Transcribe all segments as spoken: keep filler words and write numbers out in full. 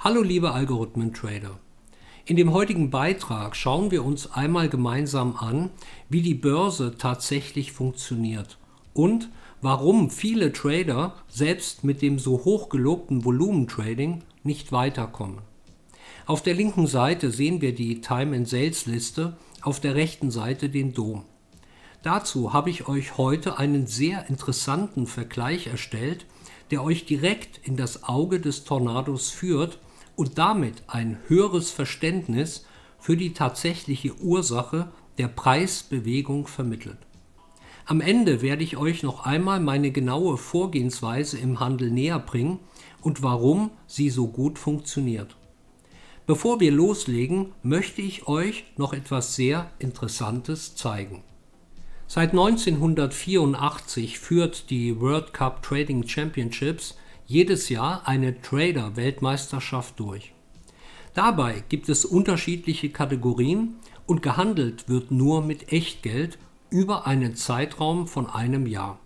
Hallo liebe Algorithmen-Trader. In dem heutigen Beitrag schauen wir uns einmal gemeinsam an, wie die Börse tatsächlich funktioniert und warum viele Trader selbst mit dem so hoch gelobten Volumentrading nicht weiterkommen. Auf der linken Seite sehen wir die Time-and-Sales-Liste, auf der rechten Seite den Dom. Dazu habe ich euch heute einen sehr interessanten Vergleich erstellt, der euch direkt in das Auge des Tornados führt und damit ein höheres Verständnis für die tatsächliche Ursache der Preisbewegung vermittelt. Am Ende werde ich euch noch einmal meine genaue Vorgehensweise im Handel näher bringen und warum sie so gut funktioniert. Bevor wir loslegen, möchte ich euch noch etwas sehr Interessantes zeigen. Seit neunzehnhundertvierundachtzig führt die World Cup Trading Championships jedes Jahr eine Trader-Weltmeisterschaft durch. Dabei gibt es unterschiedliche Kategorien und gehandelt wird nur mit Echtgeld über einen Zeitraum von einem Jahr.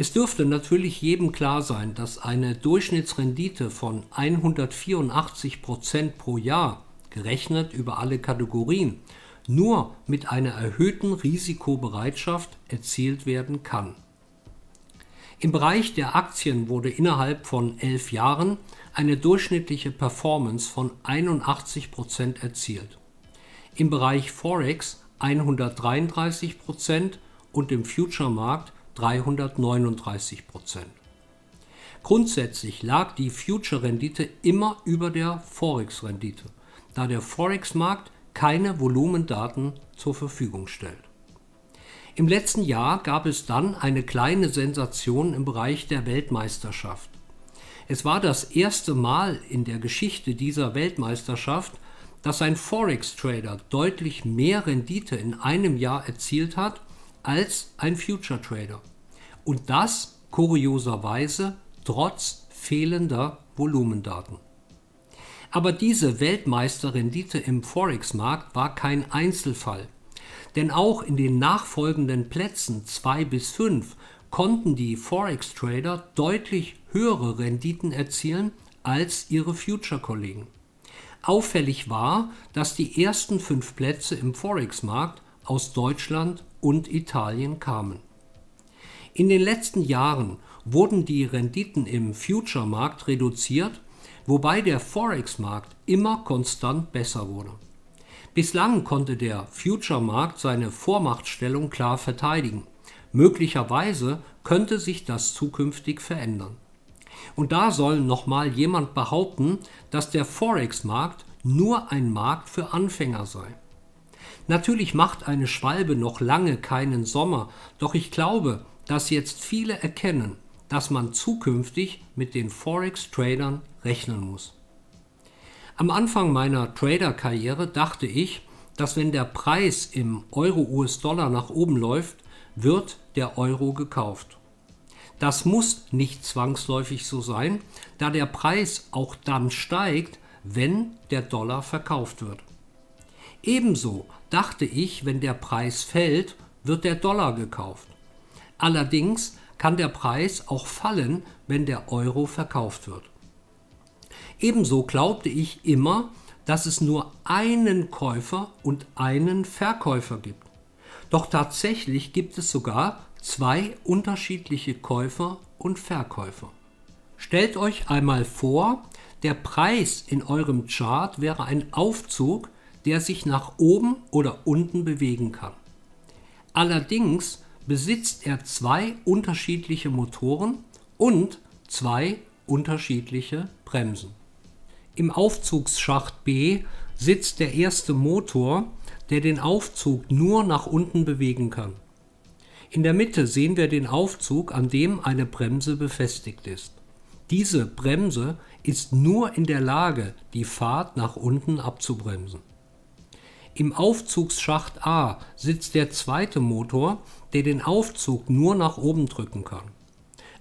Es dürfte natürlich jedem klar sein, dass eine Durchschnittsrendite von hundertvierundachtzig Prozent pro Jahr, gerechnet über alle Kategorien, nur mit einer erhöhten Risikobereitschaft erzielt werden kann. Im Bereich der Aktien wurde innerhalb von elf Jahren eine durchschnittliche Performance von einundachtzig Prozent erzielt. Im Bereich Forex hundertdreiunddreißig Prozent und im Future-Markt dreihundertneununddreißig Prozent. Grundsätzlich lag die Future-Rendite immer über der Forex-Rendite, da der Forex-Markt keine Volumendaten zur Verfügung stellt. Im letzten Jahr gab es dann eine kleine Sensation im Bereich der Weltmeisterschaft. Es war das erste Mal in der Geschichte dieser Weltmeisterschaft, dass ein Forex-Trader deutlich mehr Rendite in einem Jahr erzielt hat als ein Future-Trader. Und das kurioserweise trotz fehlender Volumendaten. Aber diese Weltmeisterrendite im Forex-Markt war kein Einzelfall. Denn auch in den nachfolgenden Plätzen zwei bis fünf konnten die Forex-Trader deutlich höhere Renditen erzielen als ihre Future-Kollegen. Auffällig war, dass die ersten fünf Plätze im Forex-Markt aus Deutschland und Italien kamen. In den letzten Jahren wurden die Renditen im Future-Markt reduziert, wobei der Forex-Markt immer konstant besser wurde. Bislang konnte der Future-Markt seine Vormachtstellung klar verteidigen. Möglicherweise könnte sich das zukünftig verändern. Und da soll nochmal jemand behaupten, dass der Forex-Markt nur ein Markt für Anfänger sei. Natürlich macht eine Schwalbe noch lange keinen Sommer, doch ich glaube, dass jetzt viele erkennen, dass man zukünftig mit den Forex-Tradern rechnen muss. Am Anfang meiner Trader-Karriere dachte ich, dass wenn der Preis im Euro-U S-Dollar nach oben läuft, wird der Euro gekauft. Das muss nicht zwangsläufig so sein, da der Preis auch dann steigt, wenn der Dollar verkauft wird. Ebenso dachte ich, wenn der Preis fällt, wird der Dollar gekauft. Allerdings kann der Preis auch fallen, wenn der Euro verkauft wird. Ebenso glaubte ich immer, dass es nur einen Käufer und einen Verkäufer gibt. Doch tatsächlich gibt es sogar zwei unterschiedliche Käufer und Verkäufer. Stellt euch einmal vor, der Preis in eurem Chart wäre ein Aufzug, der sich nach oben oder unten bewegen kann. Allerdings besitzt er zwei unterschiedliche Motoren und zwei unterschiedliche Bremsen. Im Aufzugsschacht B sitzt der erste Motor, der den Aufzug nur nach unten bewegen kann. In der Mitte sehen wir den Aufzug, an dem eine Bremse befestigt ist. Diese Bremse ist nur in der Lage, die Fahrt nach unten abzubremsen. Im Aufzugsschacht A sitzt der zweite Motor, der den Aufzug nur nach oben drücken kann.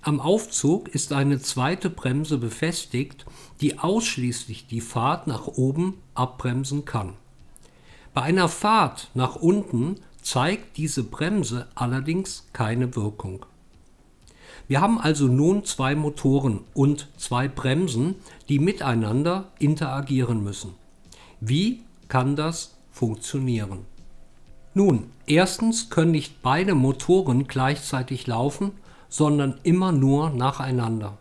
Am Aufzug ist eine zweite Bremse befestigt, die ausschließlich die Fahrt nach oben abbremsen kann. Bei einer Fahrt nach unten zeigt diese Bremse allerdings keine Wirkung. Wir haben also nun zwei Motoren und zwei Bremsen, die miteinander interagieren müssen. Wie kann das funktionieren? Nun, erstens können nicht beide Motoren gleichzeitig laufen, sondern immer nur nacheinander.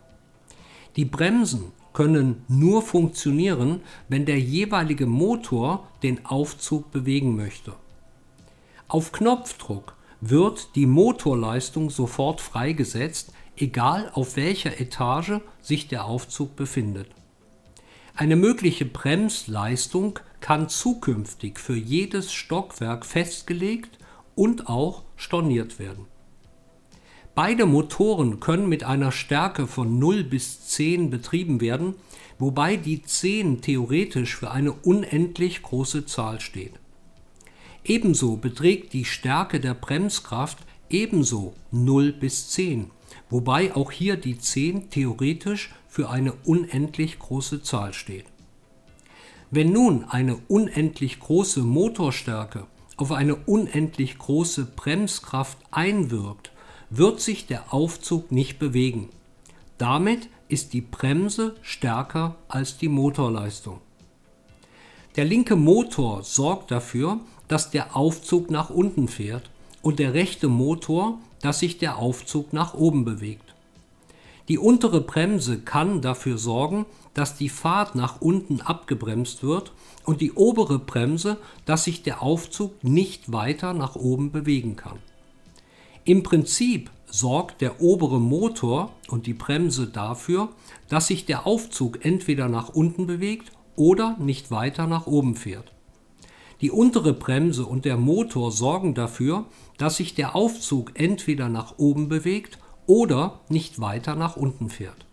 Die Bremsen können nur funktionieren, wenn der jeweilige Motor den Aufzug bewegen möchte. Auf Knopfdruck wird die Motorleistung sofort freigesetzt, egal auf welcher Etage sich der Aufzug befindet. Eine mögliche Bremsleistung kann zukünftig für jedes Stockwerk festgelegt und auch storniert werden. Beide Motoren können mit einer Stärke von null bis zehn betrieben werden, wobei die zehn theoretisch für eine unendlich große Zahl steht. Ebenso beträgt die Stärke der Bremskraft ebenso null bis zehn, wobei auch hier die zehn theoretisch für eine unendlich große Zahl steht. Wenn nun eine unendlich große Motorstärke auf eine unendlich große Bremskraft einwirkt, wird sich der Aufzug nicht bewegen. Damit ist die Bremse stärker als die Motorleistung. Der linke Motor sorgt dafür, dass der Aufzug nach unten fährt und der rechte Motor, dass sich der Aufzug nach oben bewegt. Die untere Bremse kann dafür sorgen, dass die Fahrt nach unten abgebremst wird und die obere Bremse, dass sich der Aufzug nicht weiter nach oben bewegen kann. Im Prinzip sorgt der obere Motor und die Bremse dafür, dass sich der Aufzug entweder nach unten bewegt oder nicht weiter nach oben fährt. Die untere Bremse und der Motor sorgen dafür, dass sich der Aufzug entweder nach oben bewegt oder nicht weiter nach unten fährt.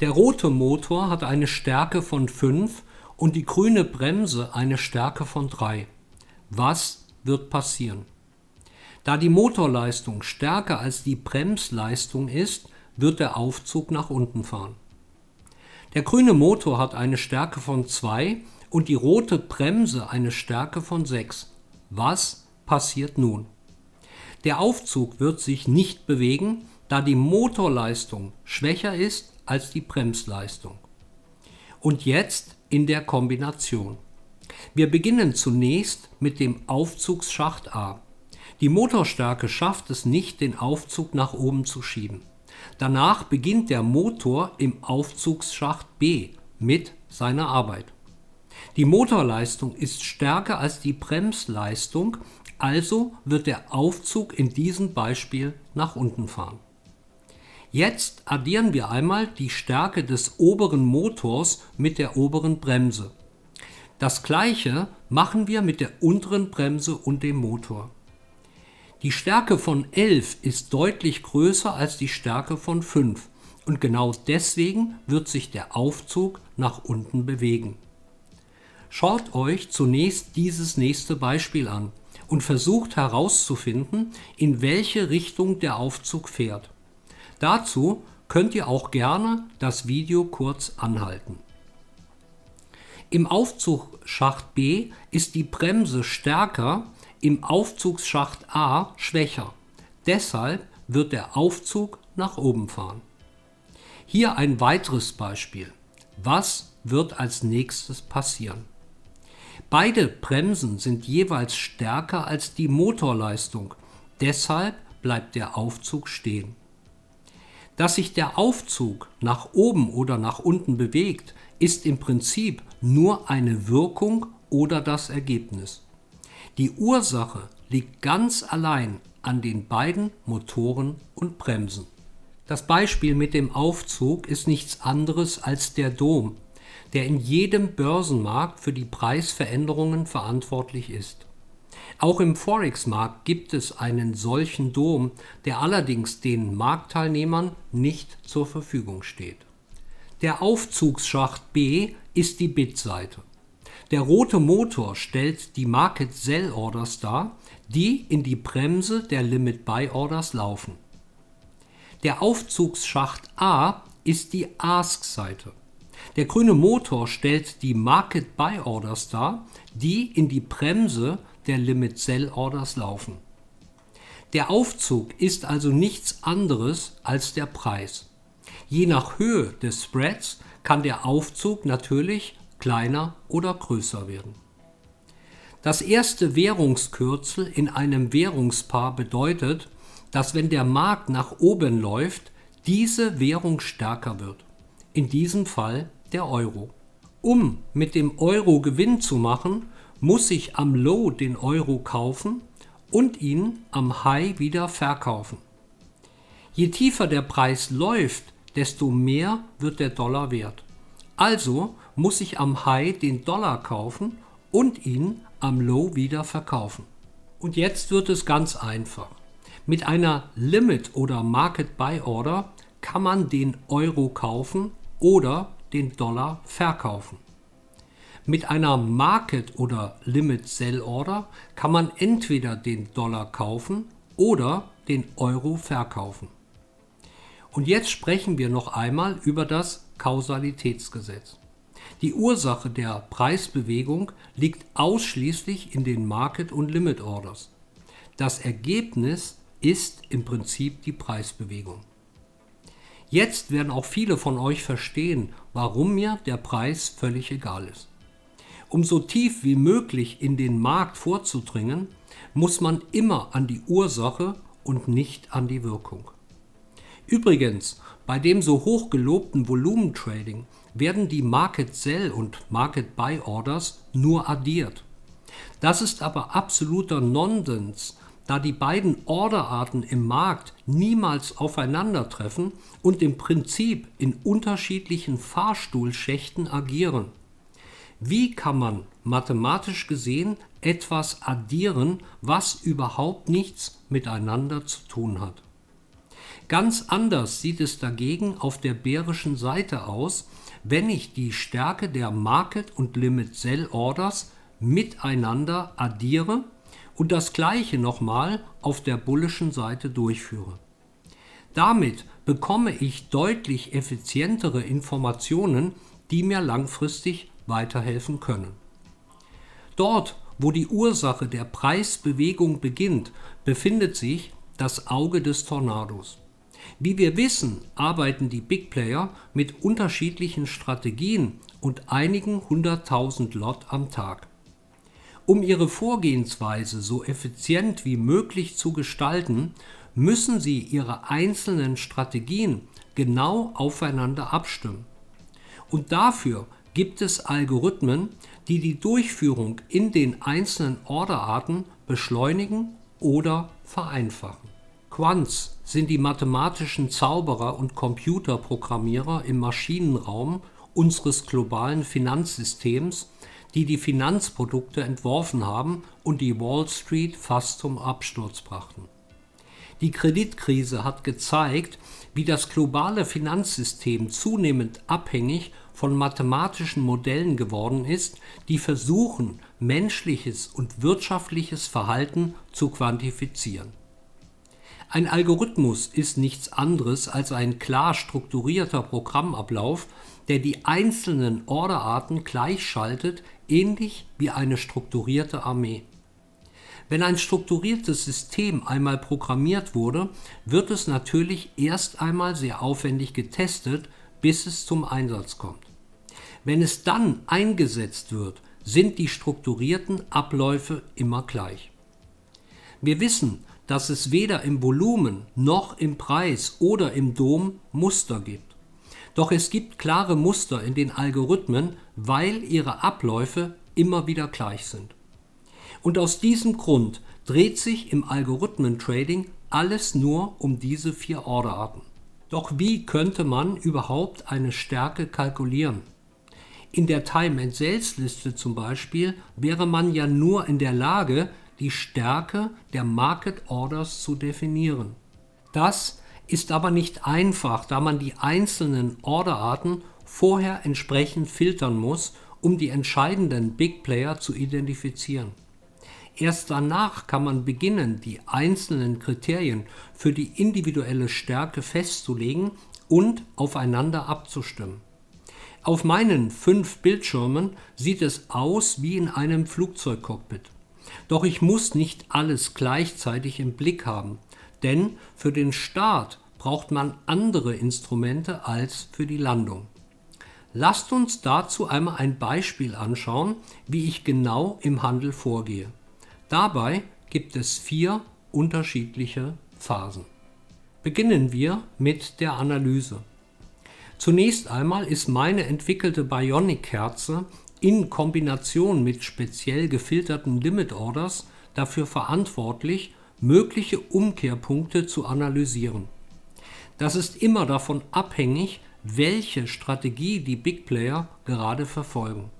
Der rote Motor hat eine Stärke von fünf und die grüne Bremse eine Stärke von drei. Was wird passieren? Da die Motorleistung stärker als die Bremsleistung ist, wird der Aufzug nach unten fahren. Der grüne Motor hat eine Stärke von zwei und die rote Bremse eine Stärke von sechs. Was passiert nun? Der Aufzug wird sich nicht bewegen, da die Motorleistung schwächer ist als die Bremsleistung. Und jetzt in der Kombination. Wir beginnen zunächst mit dem Aufzugsschacht A. Die Motorstärke schafft es nicht, den Aufzug nach oben zu schieben. Danach beginnt der Motor im Aufzugsschacht B mit seiner Arbeit. Die Motorleistung ist stärker als die Bremsleistung, also wird der Aufzug in diesem Beispiel nach unten fahren. Jetzt addieren wir einmal die Stärke des oberen Motors mit der oberen Bremse. Das gleiche machen wir mit der unteren Bremse und dem Motor. Die Stärke von elf ist deutlich größer als die Stärke von fünf und genau deswegen wird sich der Aufzug nach unten bewegen. Schaut euch zunächst dieses nächste Beispiel an und versucht herauszufinden, in welche Richtung der Aufzug fährt. Dazu könnt ihr auch gerne das Video kurz anhalten. Im Aufzugsschacht B ist die Bremse stärker, im Aufzugsschacht A schwächer. Deshalb wird der Aufzug nach oben fahren. Hier ein weiteres Beispiel. Was wird als nächstes passieren? Beide Bremsen sind jeweils stärker als die Motorleistung. Deshalb bleibt der Aufzug stehen. Dass sich der Aufzug nach oben oder nach unten bewegt, ist im Prinzip nur eine Wirkung oder das Ergebnis. Die Ursache liegt ganz allein an den beiden Motoren und Bremsen. Das Beispiel mit dem Aufzug ist nichts anderes als der Dom, der in jedem Börsenmarkt für die Preisveränderungen verantwortlich ist. Auch im Forex-Markt gibt es einen solchen Dom, der allerdings den Marktteilnehmern nicht zur Verfügung steht. Der Aufzugsschacht B ist die Bid-Seite. Der rote Motor stellt die Market Sell Orders dar, die in die Bremse der Limit Buy Orders laufen. Der Aufzugsschacht A ist die Ask-Seite. Der grüne Motor stellt die Market Buy Orders dar, die in die Bremse der Limit Sell Orders laufen. Der Aufzug ist also nichts anderes als der Preis. Je nach Höhe des Spreads kann der Aufzug natürlich kleiner oder größer werden. Das erste Währungskürzel in einem Währungspaar bedeutet, dass wenn der Markt nach oben läuft, diese Währung stärker wird. In diesem Fall der Euro. Um mit dem Euro Gewinn zu machen, muss ich am Low den Euro kaufen und ihn am High wieder verkaufen. Je tiefer der Preis läuft, desto mehr wird der Dollar wert. Also muss ich am High den Dollar kaufen und ihn am Low wieder verkaufen. Und jetzt wird es ganz einfach. Mit einer Limit- oder Market-Buy-Order kann man den Euro kaufen oder den Dollar verkaufen. Mit einer Market- oder Limit-Sell-Order kann man entweder den Dollar kaufen oder den Euro verkaufen. Und jetzt sprechen wir noch einmal über das Kausalitätsgesetz. Die Ursache der Preisbewegung liegt ausschließlich in den Market- und Limit-Orders. Das Ergebnis ist im Prinzip die Preisbewegung. Jetzt werden auch viele von euch verstehen, warum mir der Preis völlig egal ist. Um so tief wie möglich in den Markt vorzudringen, muss man immer an die Ursache und nicht an die Wirkung. Übrigens, bei dem so hoch gelobten Volumentrading werden die Market Sell und Market Buy Orders nur addiert. Das ist aber absoluter Nonsens, da die beiden Orderarten im Markt niemals aufeinandertreffen und im Prinzip in unterschiedlichen Fahrstuhlschächten agieren. Wie kann man mathematisch gesehen etwas addieren, was überhaupt nichts miteinander zu tun hat? Ganz anders sieht es dagegen auf der bärischen Seite aus, wenn ich die Stärke der Market- und Limit-Sell-Orders miteinander addiere und das gleiche nochmal auf der bullischen Seite durchführe. Damit bekomme ich deutlich effizientere Informationen, die mir langfristig weiterhelfen können. Dort, wo die Ursache der Preisbewegung beginnt, befindet sich das Auge des Tornados. Wie wir wissen, arbeiten die Big Player mit unterschiedlichen Strategien und einigen hunderttausend Lot am Tag. Um ihre Vorgehensweise so effizient wie möglich zu gestalten, müssen sie ihre einzelnen Strategien genau aufeinander abstimmen. Und dafür gibt es Algorithmen, die die Durchführung in den einzelnen Orderarten beschleunigen oder vereinfachen. Quants sind die mathematischen Zauberer und Computerprogrammierer im Maschinenraum unseres globalen Finanzsystems, die die Finanzprodukte entworfen haben und die Wall Street fast zum Absturz brachten. Die Kreditkrise hat gezeigt, wie das globale Finanzsystem zunehmend abhängig von mathematischen Modellen geworden ist, die versuchen, menschliches und wirtschaftliches Verhalten zu quantifizieren. Ein Algorithmus ist nichts anderes als ein klar strukturierter Programmablauf, der die einzelnen Orderarten gleichschaltet, ähnlich wie eine strukturierte Armee. Wenn ein strukturiertes System einmal programmiert wurde, wird es natürlich erst einmal sehr aufwendig getestet, bis es zum Einsatz kommt. Wenn es dann eingesetzt wird, sind die strukturierten Abläufe immer gleich. Wir wissen, dass es weder im Volumen noch im Preis oder im D O M Muster gibt. Doch es gibt klare Muster in den Algorithmen, weil ihre Abläufe immer wieder gleich sind. Und aus diesem Grund dreht sich im Algorithmen-Trading alles nur um diese vier Orderarten. Doch wie könnte man überhaupt eine Stärke kalkulieren? In der Time-and-Sales-Liste zum Beispiel wäre man ja nur in der Lage, die Stärke der Market-Orders zu definieren. Das ist aber nicht einfach, da man die einzelnen Orderarten vorher entsprechend filtern muss, um die entscheidenden Big Player zu identifizieren. Erst danach kann man beginnen, die einzelnen Kriterien für die individuelle Stärke festzulegen und aufeinander abzustimmen. Auf meinen fünf Bildschirmen sieht es aus wie in einem Flugzeugcockpit. Doch ich muss nicht alles gleichzeitig im Blick haben, denn für den Start braucht man andere Instrumente als für die Landung. Lasst uns dazu einmal ein Beispiel anschauen, wie ich genau im Handel vorgehe. Dabei gibt es vier unterschiedliche Phasen. Beginnen wir mit der Analyse. Zunächst einmal ist meine entwickelte Bionic-Kerze in Kombination mit speziell gefilterten Limit-Orders dafür verantwortlich, mögliche Umkehrpunkte zu analysieren. Das ist immer davon abhängig, welche Strategie die Big Player gerade verfolgen.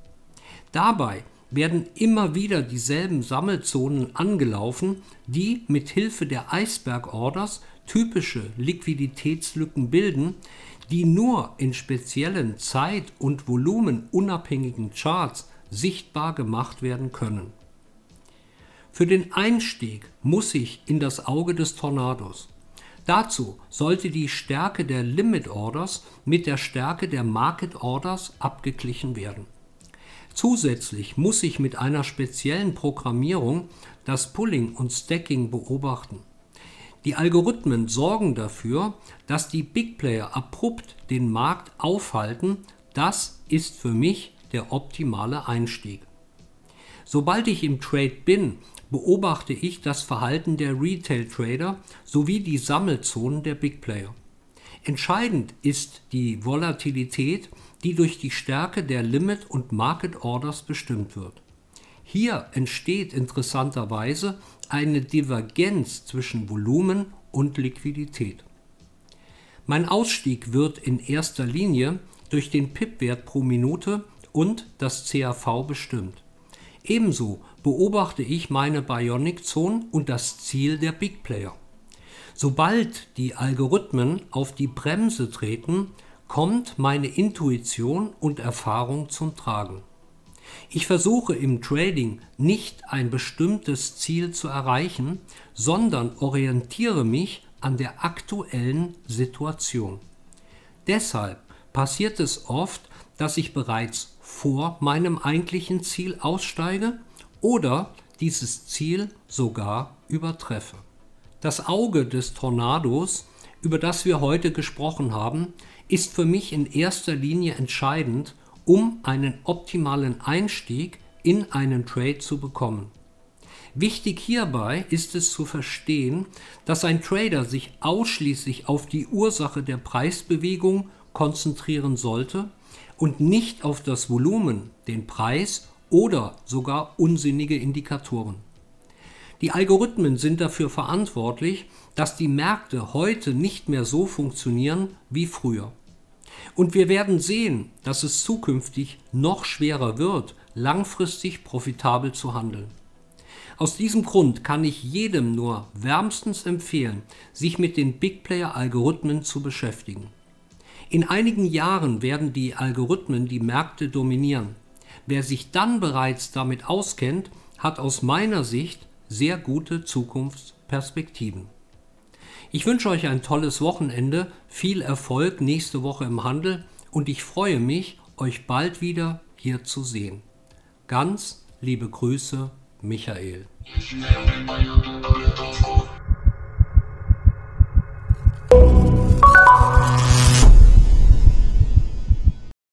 Dabei werden immer wieder dieselben Sammelzonen angelaufen, die mit Hilfe der Eisberg-Orders typische Liquiditätslücken bilden, die nur in speziellen zeit- und volumenunabhängigen Charts sichtbar gemacht werden können. Für den Einstieg muss ich in das Auge des Tornados. Dazu sollte die Stärke der Limit Orders mit der Stärke der Market Orders abgeglichen werden. Zusätzlich muss ich mit einer speziellen Programmierung das Pulling und Stacking beobachten. Die Algorithmen sorgen dafür, dass die Big Player abrupt den Markt aufhalten. Das ist für mich der optimale Einstieg. Sobald ich im Trade bin, beobachte ich das Verhalten der Retail Trader sowie die Sammelzonen der Big Player. Entscheidend ist die Volatilität, die durch die Stärke der Limit- und Market Orders bestimmt wird. Hier entsteht interessanterweise eine Divergenz zwischen Volumen und Liquidität. Mein Ausstieg wird in erster Linie durch den P I P-Wert pro Minute und das C A V bestimmt. Ebenso beobachte ich meine Bionic-Zone und das Ziel der Big Player. Sobald die Algorithmen auf die Bremse treten, kommt meine Intuition und Erfahrung zum Tragen. Ich versuche im Trading nicht ein bestimmtes Ziel zu erreichen, sondern orientiere mich an der aktuellen Situation. Deshalb passiert es oft, dass ich bereits vor meinem eigentlichen Ziel aussteige oder dieses Ziel sogar übertreffe. Das Auge des Tornados, über das wir heute gesprochen haben, ist für mich in erster Linie entscheidend, um einen optimalen Einstieg in einen Trade zu bekommen. Wichtig hierbei ist es zu verstehen, dass ein Trader sich ausschließlich auf die Ursache der Preisbewegung konzentrieren sollte und nicht auf das Volumen, den Preis oder sogar unsinnige Indikatoren. Die Algorithmen sind dafür verantwortlich, dass die Märkte heute nicht mehr so funktionieren wie früher. Und wir werden sehen, dass es zukünftig noch schwerer wird, langfristig profitabel zu handeln. Aus diesem Grund kann ich jedem nur wärmstens empfehlen, sich mit den Big Player Algorithmen zu beschäftigen. In einigen Jahren werden die Algorithmen die Märkte dominieren. Wer sich dann bereits damit auskennt, hat aus meiner Sicht sehr gute Zukunftsperspektiven. Ich wünsche euch ein tolles Wochenende, viel Erfolg nächste Woche im Handel und ich freue mich, euch bald wieder hier zu sehen. Ganz liebe Grüße, Michael.